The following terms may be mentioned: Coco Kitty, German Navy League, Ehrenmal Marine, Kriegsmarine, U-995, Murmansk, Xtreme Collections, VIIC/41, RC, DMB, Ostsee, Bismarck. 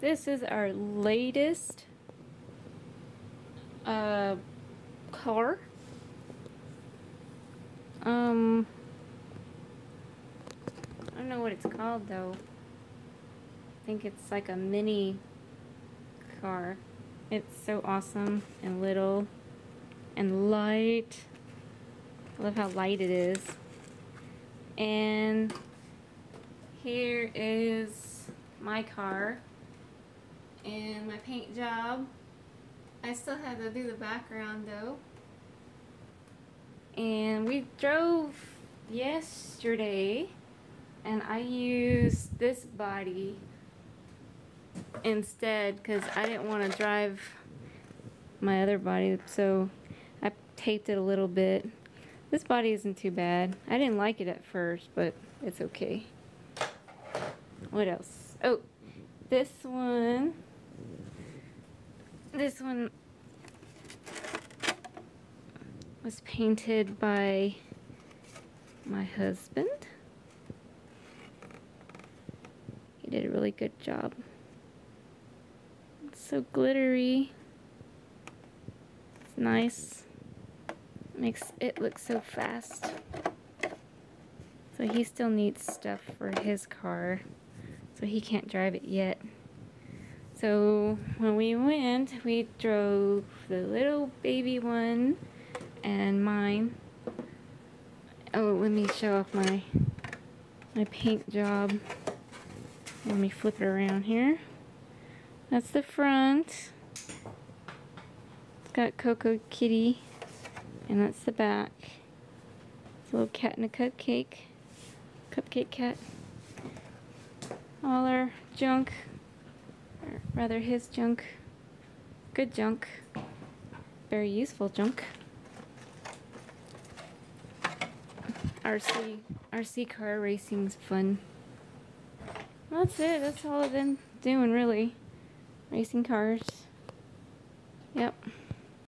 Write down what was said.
This is our latest color. I don't know what it's called though. I think it's like a mini car. It's so awesome and little and light. I love how light it is. And here is my car and my paint job. I still have to do the background though. And we drove yesterday and I used this body instead because I didn't want to drive my other body, so I taped it a little bit. This body isn't too bad. I didn't like it at first, but it's okay. What else? Oh, this one. This one was painted by my husband. He did a really good job. It's so glittery. It's nice. Makes it look so fast. So he still needs stuff for his car, so he can't drive it yet. So when we went, we drove the little baby one and mine. Oh, let me show off my paint job. Let me flip it around here. That's the front. It's got Coco Kitty. And that's the back. It's a little cat and a cupcake. Cupcake cat. All our junk. Or rather his junk. Good junk. Very useful junk. RC car racing's fun. That's it. That's all I've been doing really. Racing cars. Yep.